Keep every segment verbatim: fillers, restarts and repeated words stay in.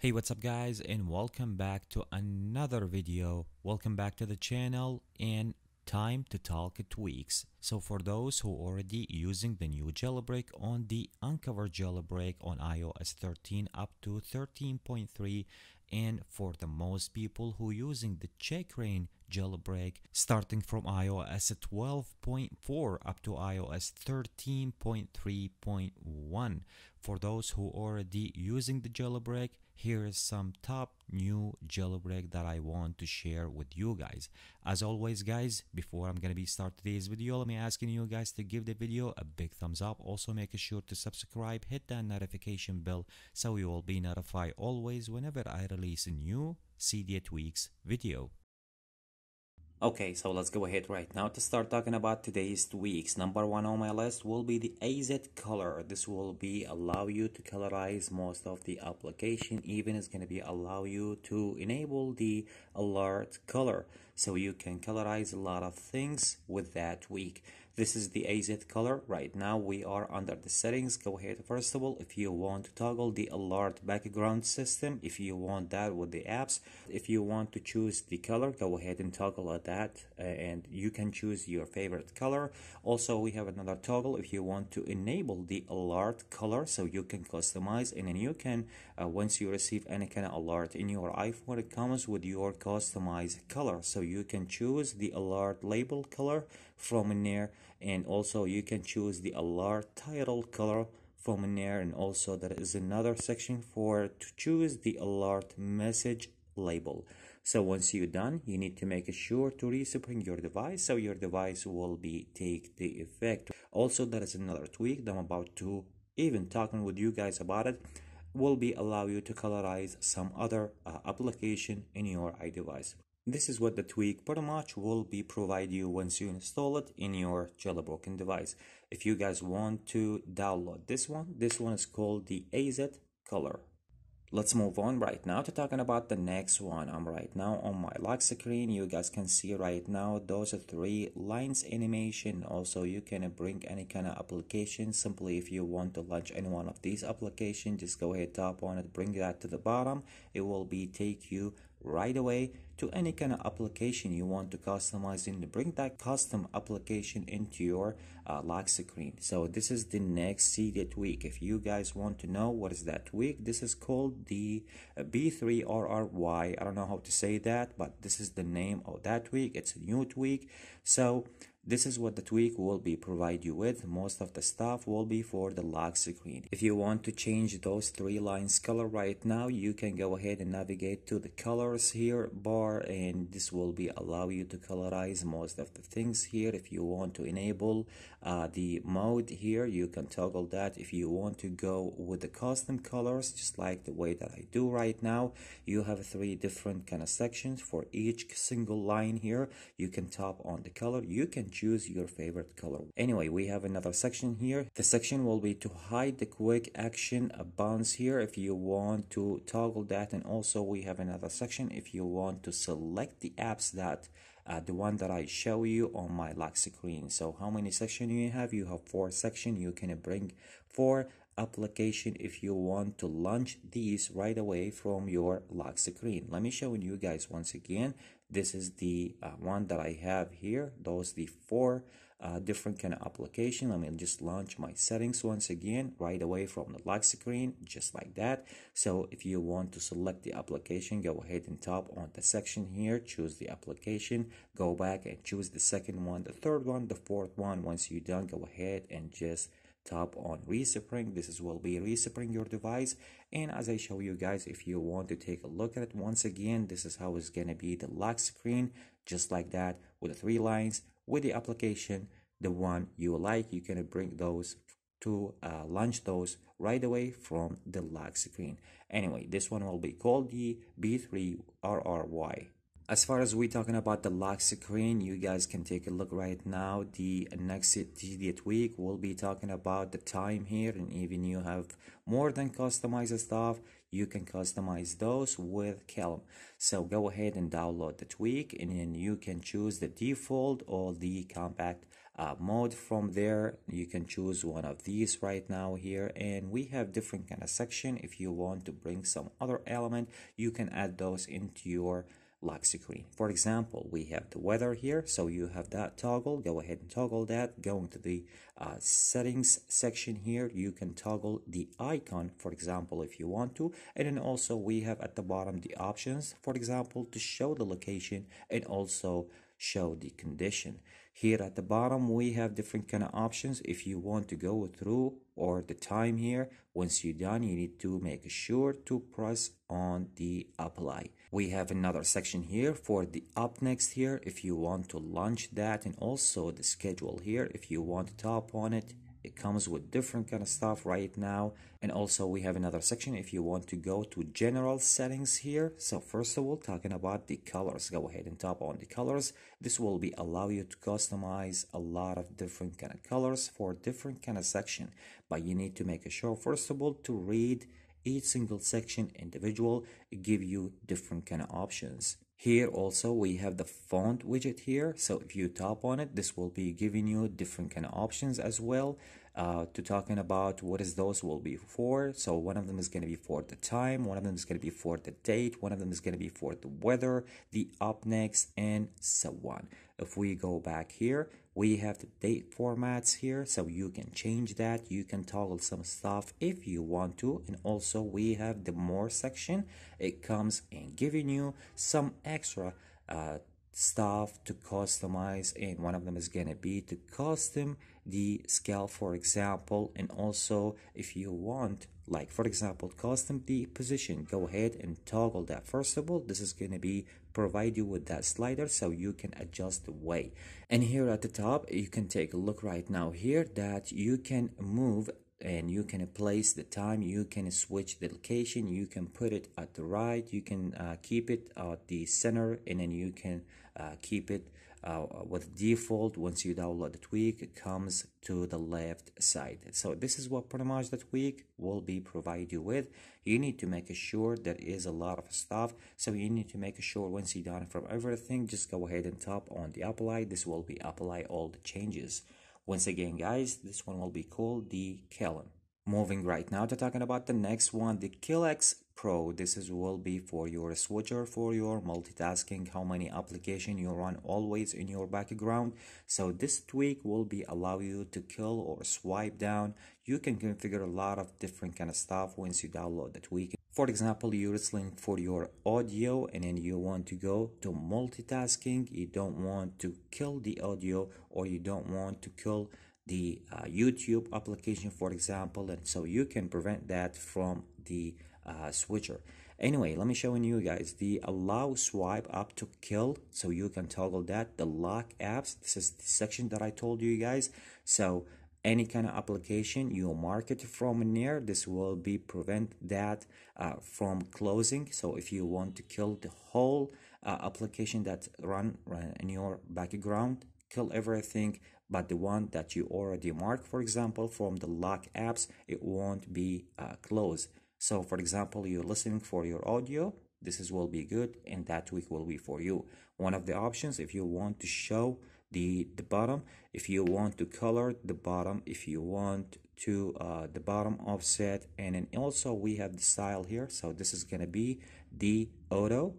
Hey, what's up guys, and welcome back to another video. Welcome back to the channel and time to talk tweaks. So for those who already using the new jailbreak on the Uncover jailbreak on i O S thirteen up to thirteen point three, and for the most people who using the Checkra one jailbreak starting from i O S twelve point four up to i O S thirteen point three point one. For those who already using the jailbreak, here is some top new jailbreak that I want to share with you guys. As always guys, before I'm gonna be start today's video, let me asking you guys to give the video a big thumbs up. Also make sure to subscribe, hit that notification bell so you will be notified always whenever I release a new Cydia tweaks video. Okay, so let's go ahead right now to start talking about today's tweaks. Number one on my list will be the AZColor. This will be allow you to colorize most of the application. Even it's going to be allow you to enable the alert color, so you can colorize a lot of things with that tweak. This is the AZColor. Right now we are under the settings. Go ahead, first of all, if you want to toggle the alert background system, if you want that with the apps, if you want to choose the color, go ahead and toggle it that uh, and you can choose your favorite color. Also we have another toggle if you want to enable the alert color, so you can customize, and then you can uh, once you receive any kind of alert in your iPhone, it comes with your customized color, so you can choose the alert label color from in there, and also you can choose the alert title color from in there, and also there is another section for to choose the alert message label. So once you're done, you need to make sure to respring your device so your device will be take the effect. Also there is another tweak that I'm about to even talking with you guys about. It will be allow you to colorize some other uh, application in your iDevice. This is what the tweak pretty much will be provide you once you install it in your jailbroken device. If you guys want to download this one, this one is called the AZColor. Let's move on right now to talking about the next one. I'm right now on my lock screen. You guys can see right now those are three lines animation. Also you can bring any kind of application. Simply if you want to launch any one of these applications, just go ahead, tap on it, bring that to the bottom. It will be take you right away to any kind of application you want to customize and bring that custom application into your uh, lock screen. So this is the next Cydia tweak. If you guys want to know what is that tweak, this is called the B three R R Y. I don't know how to say that, but this is the name of that tweak. It's a new tweak. So this is what the tweak will be provide you with. Most of the stuff will be for the lock screen. If you want to change those three lines color right now, you can go ahead and navigate to the colors here bar, and this will be allow you to colorize most of the things here. If you want to enable uh, the mode here, you can toggle that. If you want to go with the custom colors, just like the way that I do right now, you have three different kind of sections for each single line here. You can tap on the color. You can choose your favorite color. Anyway, we have another section here. The section will be to hide the quick action bounce here if you want to toggle that, and also we have another section if you want to select the apps that Uh, the one that I show you on my lock screen. So how many sections you have? You have four sections. You can bring four application if you want to launch these right away from your lock screen. Let me show you guys once again. This is the uh, one that I have here. Those the four uh, different kind of application. Let me just launch my settings once again right away from the lock screen, just like that. So if you want to select the application, go ahead and tap on the section here, choose the application, go back and choose the second one, the third one, the fourth one. Once you're done, go ahead and just tap on respring. This is will be respring your device, and as I show you guys, if you want to take a look at it once again, this is how it's gonna be the lock screen, just like that, with the three lines with the application, the one you like. You can bring those to uh, launch those right away from the lock screen. Anyway, this one will be called the B three R R Y. As far as we talking about the lock screen, you guys can take a look right now. The next Cydia tweak will be talking about the time here, and even you have more than customized stuff. you can customize those with Kalm. So go ahead and download the tweak, and then you can choose the default or the compact uh, mode. From there you can choose one of these right now here, and we have different kind of section. If you want to bring some other element, you can add those into your lock screen. For example, we have the weather here, so you have that toggle. Go ahead and toggle that. Going to the uh, settings section here, you can toggle the icon, for example, if you want to. And then also we have at the bottom the options, for example, to show the location and also show the condition. Here at the bottom we have different kind of options if you want to go through, or the time here. Once you're done, you need to make sure to press on the apply. We have another section here for the up next here if you want to launch that, and also the schedule here if you want to tap on it. It comes with different kind of stuff right now. And also we have another section if you want to go to general settings here. So first of all, talking about the colors, go ahead and tap on the colors. This will be allow you to customize a lot of different kind of colors for different kind of section, but you need to make sure first of all to read each single section individual. It give you different kind of options. Here also we have the font widget here, so if you tap on it, this will be giving you different kind of options as well uh, to talking about what is those will be for. So one of them is going to be for the time, one of them is going to be for the date, one of them is going to be for the weather, the up next, and so on. If we go back here, we have the date formats here, so you can change that. You can toggle some stuff if you want to. And also we have the more section. It comes and giving you some extra uh, stuff to customize, and one of them is gonna be to custom the scale, for example. And also if you want, like for example, custom the position, go ahead and toggle that. First of all, this is going to be provide you with that slider so you can adjust the way. And here at the top you can take a look right now here that you can move, and you can place the time, you can switch the location, you can put it at the right, you can uh, keep it at the center, and then you can uh, keep it Uh, with default. Once you download the tweak, it comes to the left side. So this is what pretty much the tweak will be provide you with. You need to make sure there is a lot of stuff, so you need to make sure once you're done from everything, just go ahead and tap on the apply. This will be apply all the changes. Once again guys, this one will be called the Kalm. Moving right now to talking about the next one, the KillX Pro. This is will be for your switcher, for your multitasking, how many application you run always in your background. So this tweak will be allow you to kill or swipe down. You can configure a lot of different kind of stuff once you download the tweak. For example, you're listening for your audio, and then you want to go to multitasking. You don't want to kill the audio, or you don't want to kill the uh, YouTube application, for example, and so you can prevent that from the uh, switcher. Anyway, let me show you guys the allow swipe up to kill, so you can toggle that. The lock apps, this is the section that I told you guys, so any kind of application you mark it from near, this will be prevent that uh, from closing. So if you want to kill the whole uh, application that run, run in your background, kill everything but the one that you already marked, for example, from the lock apps, it won't be uh, closed. So for example, you're listening for your audio, this is will be good, and that tweak will be for you. One of the options, if you want to show the the bottom, if you want to color the bottom, if you want to uh, the bottom offset, and then also we have the style here. So this is gonna be the auto,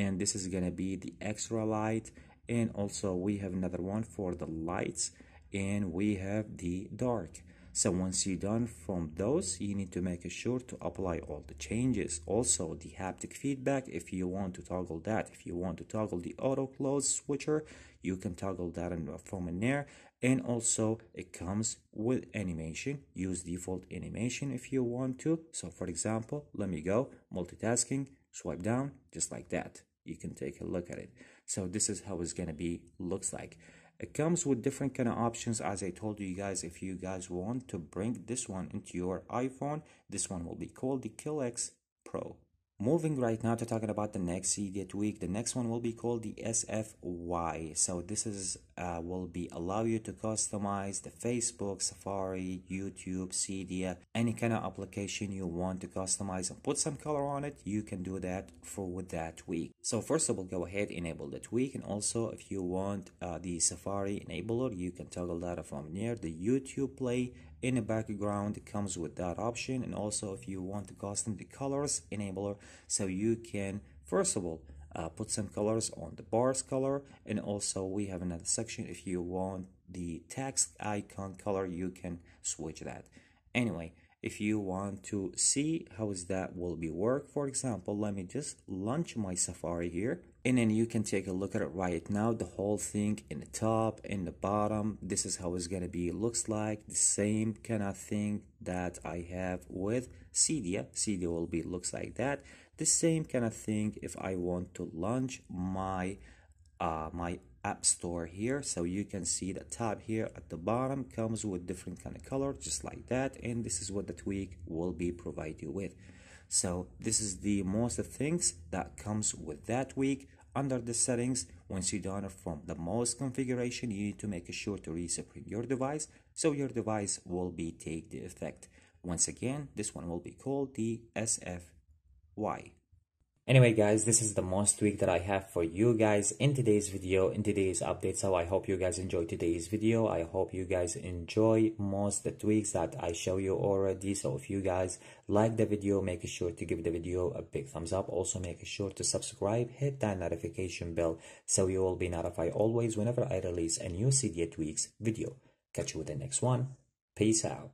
and this is gonna be the extra light, and also we have another one for the lights, and we have the dark. So once you're done from those, you need to make sure to apply all the changes. Also the haptic feedback, if you want to toggle that, if you want to toggle the auto close switcher, you can toggle that from there. And also it comes with animation, use default animation if you want to. So for example, let me go multitasking, swipe down, just like that. You can take a look at it. So this is how it's gonna be looks like. It comes with different kind of options, as I told you guys. If you guys want to bring this one into your iPhone, this one will be called the KillX Pro. Moving right now to talking about the next Cydia tweak. The next one will be called the S F Y. So this is uh, will be allow you to customize the Facebook, Safari, YouTube, Cydia, any kind of application you want to customize and put some color on it. You can do that for with that tweak. So first of all, go ahead, enable the tweak, and also if you want uh, the Safari enabler, you can toggle that from near the YouTube play in the background. It comes with that option, and also if you want to custom the colors enabler, so you can first of all uh, put some colors on the bars color, and also we have another section if you want the text icon color, you can switch that. Anyway, if you want to see how is that will be work, for example, let me just launch my Safari here, and then you can take a look at it right now, the whole thing in the top, in the bottom. This is how it's gonna be. It looks like the same kind of thing that I have with Cydia. Cydia will be looks like that. The same kind of thing if I want to launch my uh, my app store here, so you can see the tab here at the bottom comes with different kind of color just like that, and this is what the tweak will be provide you with. So this is the most of things that comes with that tweak. Under the settings, once you're done from the mouse configuration, you need to make sure to re-separate your device so your device will be take the effect. Once again, this one will be called the S F Y. Anyway guys, this is the most tweak that I have for you guys in today's video, in today's update. So I hope you guys enjoyed today's video. I hope you guys enjoy most the tweaks that I show you already. So if you guys like the video, make sure to give the video a big thumbs up. Also make sure to subscribe, hit that notification bell so you will be notified always whenever I release a new Cydia tweaks video. Catch you with the next one. Peace out.